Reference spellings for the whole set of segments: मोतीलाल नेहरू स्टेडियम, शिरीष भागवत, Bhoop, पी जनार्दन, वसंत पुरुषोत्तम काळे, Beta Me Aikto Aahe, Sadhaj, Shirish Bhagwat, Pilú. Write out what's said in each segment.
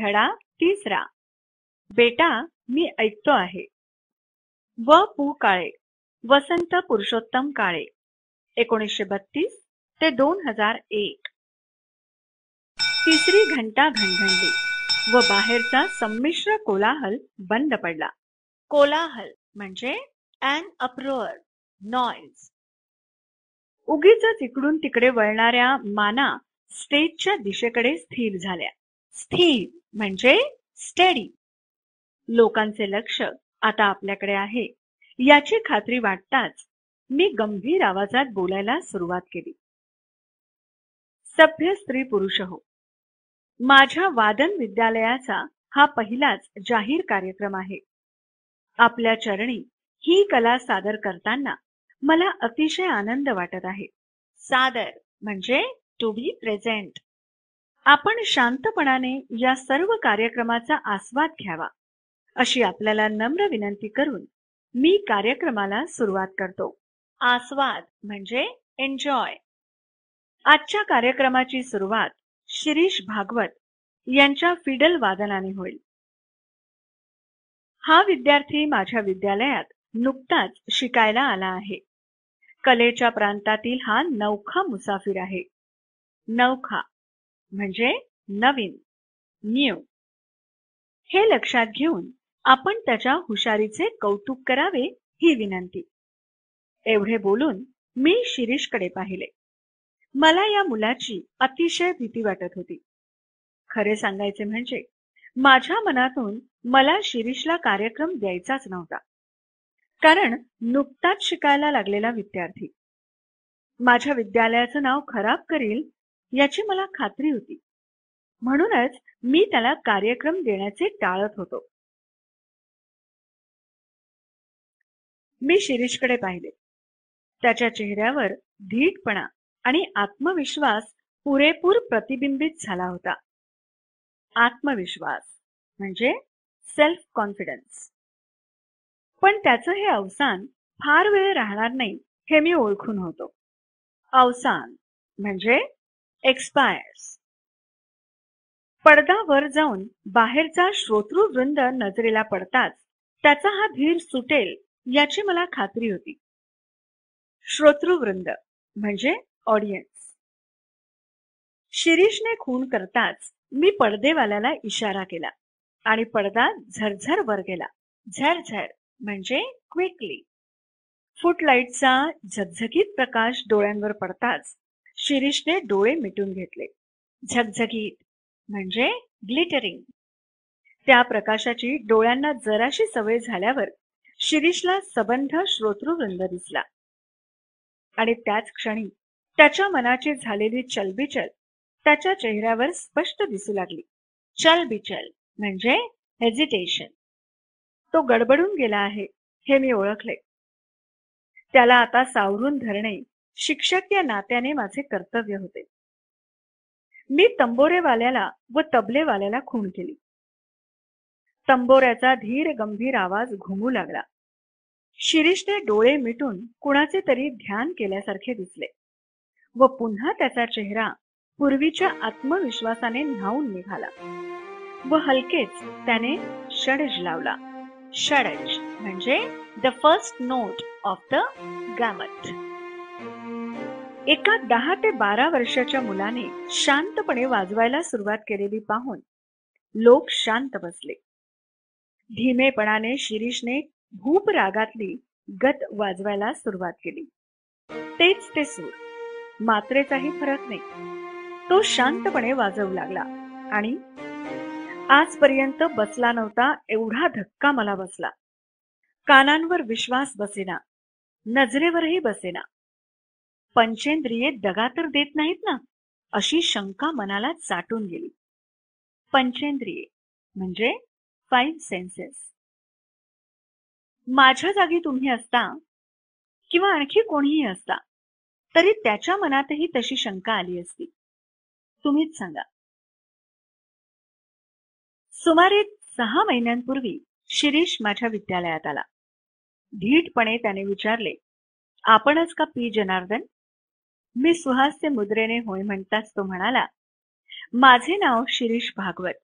धडा 3. बेटा मी ऐकतो आहे। व पु काळे, वसंत पुरुषोत्तम काळे, 1932 ते 2001। तिसरी घंटा घणघणली व बाहेरचा संमिश्र कोलाहल बंद पडला। कोलाहल म्हणजे एन अप्रोअर, नॉइज। उगीच तिकडून तिकडे वळणाऱ्या माना स्टेजच्या दिशेकडे स्थिर झाल्या। स्थिर म्हणजे स्टेडी। लोकांचे लक्ष आता आपल्याकडे आहे याची खात्री वाटताच मी गंभीर आवाजात बोलायला सुरुवात केली। सभ्य स्त्री पुरुष हो, माझ्या वादन विद्यालयाचा हा पहिलाच जाहीर कार्यक्रम आहे। आपल्या चरणी ही कला सादर करताना मला अतिशय आनंद वाटत आहे। सादर म्हणजे टू बी प्रेझेंट। आपण शांतपणाने या सर्व कार्यक्रमाचा आस्वाद घ्यावा अशी आपल्याला नम्र विनंती करून मी कार्यक्रमाला सुरुवात करतो। आस्वाद म्हणजे एन्जॉय। आजच्या कार्यक्रमाची सुरुवात शिरीष भागवत यांच्या फिडल वादनाने होईल। हा विद्यार्थी माझ्या विद्यालयात नुकताच शिकायला आला आहे। कलेच्या प्रांतातील हा नवखा मुसाफिर आहे। नवखा म्हणजे नवीन, न्यू। हे लक्षात घेऊन आपण त्याच्या हुशारीचे कौतुक करावे ही विनंती। एवढे बोलून मी शिरीषकडे पाहिले। मला या मुलाची अतिशय भीती वाटत होती। खरे सांगायचे म्हणजे माझ्या मनातून मला शिरीषला कार्यक्रम द्यायचाच नव्हता, कारण नुकताच शिकायला लागलेला विद्यार्थी माझ्या विद्यालयाचं नाव खराब करेल याची मला खात्री होती, म्हणूनच मी त्याला कार्यक्रम देण्याचे टाळत होतो। मी शिरीषकडे पाहिले। त्याच्या चेहऱ्यावर धीटपणा आणि आत्मविश्वास पुरेपूर प्रतिबिंबित झाला होता। आत्मविश्वास म्हणजे सेल्फ कॉन्फिडन्स। पण त्याचं हे अवसान फार वेळ राहणार नाही हे मी ओळखून होतो। अवसान म्हणजे एक्सपायर्स। पडदा वर जाऊन बाहेरचा श्रोतृवृंद नजरेला पडताच त्याचा हा धीर सुटेल याची मला खात्री होती। श्रोतृवृंद म्हणजे ऑडियन्स। शिरीषने खून करताच मी पडदेवाल्याला इशारा केला आणि पडदा झरझर वर गेला। झरझर म्हणजे क्विकली। फुटलाईटचा झगझगीत प्रकाश डोळ्यांवर पडताच शिरीषने डोळे मिटून घेतले। झगझगीत म्हणजे ग्लिटरिंग। त्या प्रकाशाची डोळ्यांना जराशी सवय झाल्यावर शिरीषला सबंध श्रोतृवृंद दिसला आणि त्याच क्षणी त्याच्या मनाची झालेली चलबिचल त्याच्या चेहऱ्यावर स्पष्ट दिसू लागली। चलबिचल म्हणजे हेजिटेशन। तो गडबडून गेला आहे हे मी ओळखले। त्याला आता सावरून धरणे शिक्षक या नात्याने माझे कर्तव्य होते। मी तंबोरेवाल्याला व तबलेवाल्याला खून केली। तंबोऱ्याचा धीर गंभीर आवाज घुमू लागला। शिरीषने डोळे मिटून कुणाचे तरी ध्यान केल्यासारखे दिसले व पुन्हा त्याचा चेहरा पूर्वीच्या आत्मविश्वासाने न्हावून निघाला व हलकेच त्याने षडज लावला। षडज म्हणजे the first note of the gamut. एका 10 ते 12 वर्षाच्या मुलाने शांतपणे वाजवायला सुरुवात केलेली पाहून लोक शांत बसले। धीमेपणाने शिरीषने भूप रागातली गत वाजवायला सुरुवात केली। तेच ते सूर, मात्रेचाही फरक नाही। तो शांतपणे वाजवू लागला आणि आजपर्यंत बसला नव्हता एवढा धक्का मला बसला। कानांवर विश्वास बसेना, नजरेवरही बसेना। पंचेंद्रिये दगा तर देत नाहीत ना, अशी शंका मनाला चाटून गेली। पंचेंद्रिये म्हणजे 5 सेन्सेस। माझ्या जागी तुम्ही असता किंवा आणखी कोणीही असता तरी त्याच्या मनातही तशी शंका आली असती, तुम्हीच सांगा। सुमारे 6 महिन्यांपूर्वी शिरीष माझ्या विद्यालयात आला। धीटपणे त्याने विचारले, आपणच का पी जनार्दन? मी सुहास्य मुद्रेने होय म्हणताच तो म्हणाला, माझे नाव शिरीष भागवत,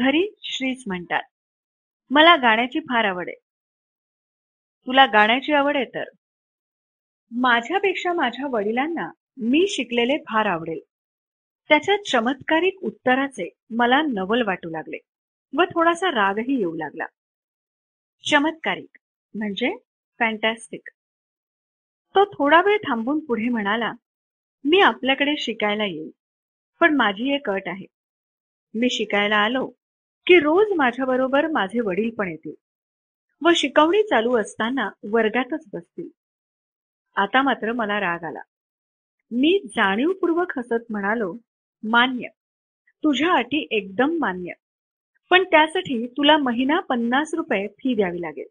घरी श्रीच म्हणतात. मला गाण्याची फार आवड आहे. तुला गाण्याची आवड आहे तर? माझ्यापेक्षा माझ्या वडिलांना मी शिकलेले फार आवडेल. त्याच्या चमत्कारिक उत्तराचे मला नवल वाटू लागले व थोडासा रागही येऊ लागला. चमत्कारिक म्हणजे फॅन्टॅस्टिक. तो थोडा वेळ थांबून पुढे म्हणाला, मी आपल्याकडे शिकायला येईल, पण माझी एक अट आहे. मी शिकायला आलो की रोज माझ्याबरोबर माझे वडील पण येतील व शिकवणी चालू असताना वर्गातच बसतील. आता मात्र मला राग आला. मी जाणीवपूर्वक हसत म्हणालो, मान्य, तुझ्या अटी एकदम मान्य, पण त्यासाठी तुला महिना 50 रुपये फी द्यावी लागेल.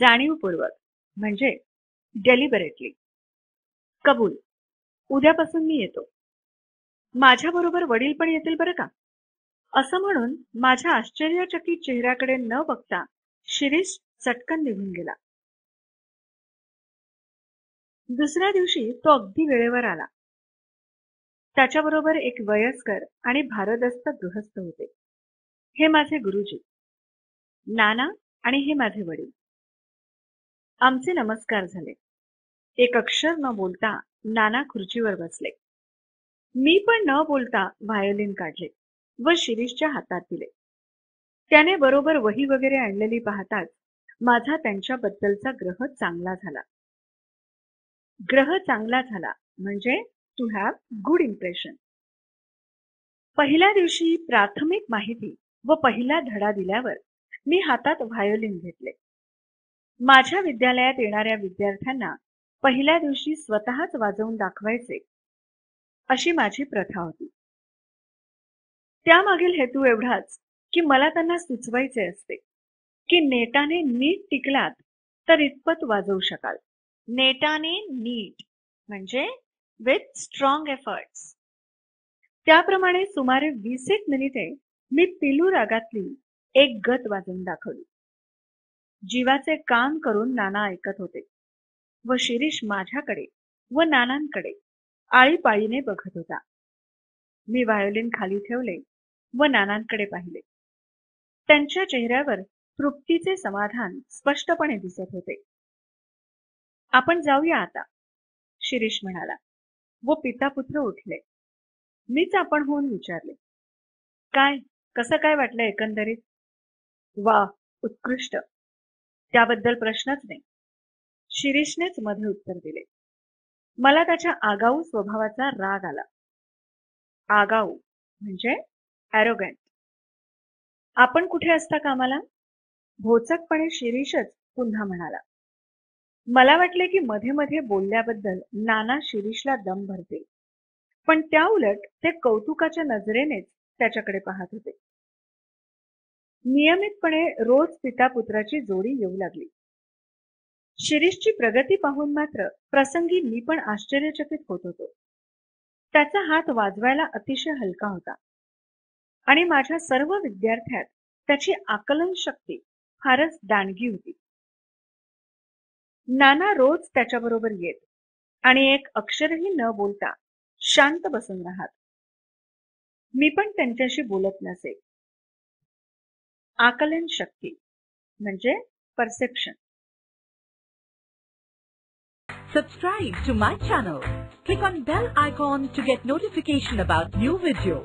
जाणीवपूर्वक म्हणजे डेलिबरेटली. कबूल. उद्यापासून मी येतो. माझ्याबरोबर वडील पण येतील बरं का? असं म्हणून माझ्या आश्चर्यचकित चेहऱ्याकडे न बघता शिरीष चटकन निघून गेला. दुसऱ्या दिवशी तो अगदी वेळेवर आला. त्याच्याबरोबर एक वयस्कर आणि भारदस्त गृहस्थ होते. हे माझे गुरुजी नाना आणि हे माझे वडील. आमचे नमस्कार झाले. एक अक्षर न बोलता नाना खुर्चीवर बसले. मी पण न बोलता व्हायोलिन काढले व शिरीषच्या हातात दिले. त्याने बरोबर वही वगैरे आणलेली पाहताच माझा त्यांच्याबद्दलचा ग्रह चांगला झाला. ग्रह चांगला झाला म्हणजे टू हॅव गुड इम्प्रेशन. पहिल्या दिवशी प्राथमिक माहिती व पहिला धडा दिल्यावर मी हातात व्हायोलिन घेतले. माझ्या विद्यालयात येणाऱ्या विद्यार्थ्यांना पहिल्या दिवशी स्वतःच वाजवून दाखवायचे अशी माझी प्रथा होती. त्यामागील हेतू एवढाच की मला त्यांना सुचवायचे असते की नेटाने नीट टिकलात तर इतपत वाजवू शकाल. नेटाने नीट म्हणजे विथ स्ट्रॉंग एफर्ट्स. त्याप्रमाणे सुमारे 20 मिनिटे मी पिलू रागातली एक गत वाजवून दाखवली. जीवाचे काम करून नाना ऐकत होते व शिरीष माझ्याकडे व नानांकडे आळीपाळीने बघत होता. मी व्हायोलिन खाली ठेवले व नानांकडे पाहिले. त्यांच्या चेहऱ्यावर तृप्तीचे समाधान स्पष्टपणे दिसत होते. आपण जाऊया आता, शिरीष म्हणाला व पितापुत्र उठले. मीच आपण होऊन विचारले, काय कसं काय वाटलं एकंदरीत? वा, उत्कृष्ट, त्याबद्दल प्रश्नच नाही, शिरीषनेच मध्ये उत्तर दिले. मला त्याच्या आगाऊ स्वभावाचा राग आला. आगाऊ म्हणजे ॲरोगंट. आपण कुठे असता कामाला? भोचकपणे शिरीषच पुन्हा म्हणाला. मला वाटले की मध्ये मध्ये बोलल्याबद्दल नाना शिरीषला दम भरतील, पण त्या उलट ते कौतुकाच्या नजरेनेच त्याच्याकडे पाहत होते. नियमितपणे रोज पिता पुत्राची जोडी येऊ लागली. शिरीषची प्रगती पाहून मात्र प्रसंगी मी पण आश्चर्यचकित होत होतो. त्याचा हात वाजवायला अतिशय हलका होता आणि माझ्या सर्व विद्यार्थ्यात त्याची आकलन शक्ती फारच दांडगी होती. नाना रोज त्याच्याबरोबर येत आणि एक अक्षरही न बोलता शांत बसून राहत. मी पण त्यांच्याशी बोलत नसे. आकलन शक्ती म्हणजे perception. Subscribe to my channel. Click on bell icon to get notification about new video.